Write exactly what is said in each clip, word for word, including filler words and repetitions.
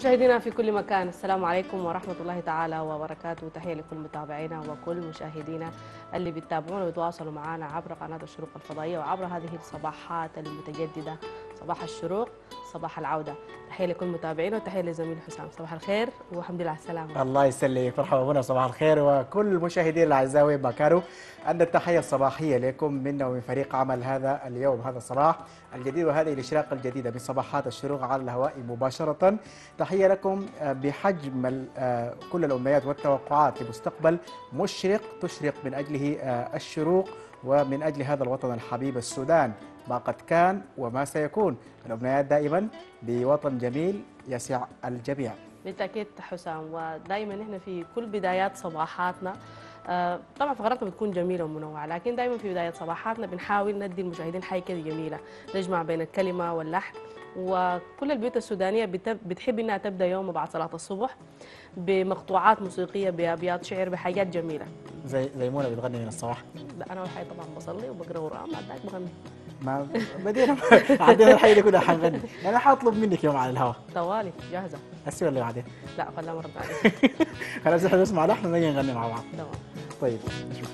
مشاهدينا في كل مكان، السلام عليكم ورحمة الله تعالى وبركاته. تحية لكل متابعينا وكل مشاهدينا اللي بيتابعونا ويتواصلوا معنا عبر قناة الشروق الفضائية وعبر هذه الصباحات المتجددة، صباح الشروق صباح العودة. تحية لكل متابعينا وتحية لزميلي حسام. صباح الخير والحمد لله على السلامة. الله يسلمك، مرحبا بنا. صباح الخير وكل المشاهدين الأعزاء وين ما كانوا، أن التحية الصباحية لكم منا ومن فريق عمل هذا اليوم، هذا الصباح الجديد وهذه الإشراقة الجديدة من صباحات الشروق على الهواء مباشرة. تحية لكم بحجم كل الأمنيات والتوقعات لمستقبل مشرق تشرق من أجله الشروق ومن أجل هذا الوطن الحبيب السودان، ما قد كان وما سيكون، الأمنيات دائما بوطن جميل يسع الجميع. بالتأكيد حسام، ودائما نحن في كل بدايات صباحاتنا طبعا فقراتنا بتكون جميله ومنوعه، لكن دائما في بدايه صباحاتنا بنحاول ندي المشاهدين حاجه كده جميله نجمع بين الكلمه واللحن. وكل البيوت السودانيه بتحب انها تبدا يوم بعد صلاه الصبح بمقطوعات موسيقيه، بابيات شعر، بحاجات جميله زي زي منى بتغني من الصباح. لا انا والحقيقه طبعا بصلي وبقرا قران بعد ذاك بغني، ما بدينا عدينا الحي اللي كنا حنغني. انا حاطلب منك يوم على الهواء طوالي جاهزه هسه ولا بعدين؟ لا خلينا مرة بعدين. خلاص احنا نسمع لحن ونجي نغني مع بعض. تمام طيب نشوف.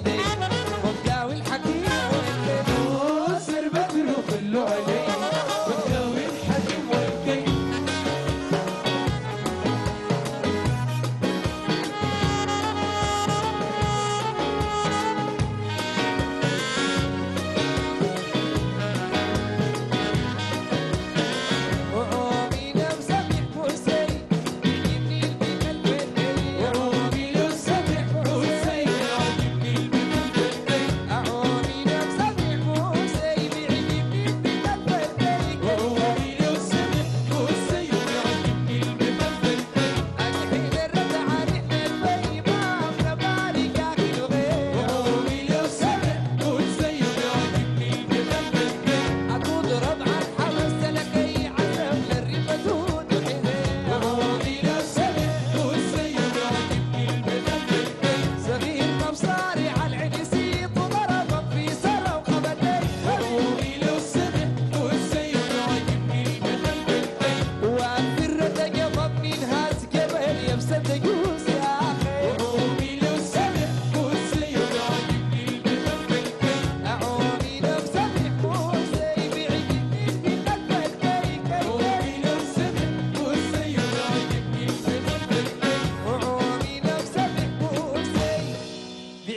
ايديه وبقاوي الحكيم والكيف سر بدر وكله عليه وبقاوي الحكيم والكيف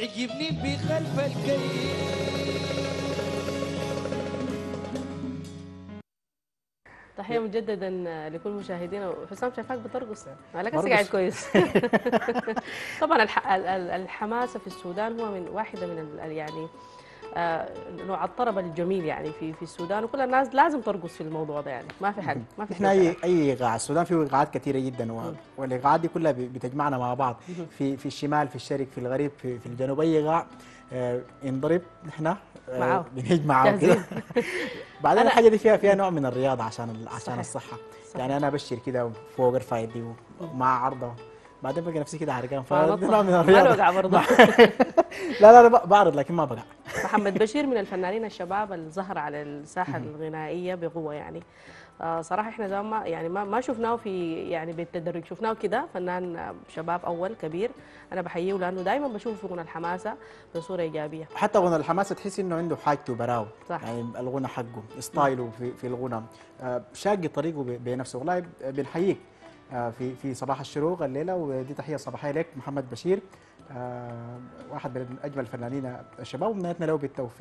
يجيبني بخلف الكي. تحية مجددا لكل مشاهدينا. حسام شايفاك بترقص، مالك بس قاعد كويس. طبعا الحماسة في السودان هو من واحدة من يعني نوع الطرب الجميل يعني في في السودان، وكل الناس لازم ترقص في الموضوع ده، يعني ما في حل ما في احنا اي اي ايقاع. السودان فيه ايقاعات كثيره جدا، والايقاعات دي كلها بتجمعنا مع بعض في في الشمال، في الشرق، في الغرب، في, في الجنوب. اي ايقاع آه انضرب احنا آه بنهج معاه كده. بعدين الحاجه دي فيها فيها نوع من الرياضه عشان عشان الصحه. صحيح. يعني انا ابشر كده فوق الرفاية دي ومع عرضه، بعدين بلقى نفسي كده عرقان، فده نوع من الرياضه. انا بقع برضه. لا لا انا بعرض لكن ما بقع. محمد بشير من الفنانين الشباب اللي ظهر على الساحه الغنائيه بقوه، يعني آه صراحه احنا زمان ما يعني ما, ما شفناه في يعني بالتدرج، شفناه كده فنان شباب اول كبير. انا بحييه لانه دائما بشوفه في غنى الحماسه بصوره ايجابيه. حتى غنى الحماسه تحس انه عنده حاجته براو، يعني الغنى حقه ستايله في, في الغنى آه شاق طريقه بنفسه. والله بنحييك في في صباح الشروق الليله، ودي تحيه صباحيه لك محمد بشير، واحد من اجمل فنانين الشباب، ومنيتنا له بالتوفيق.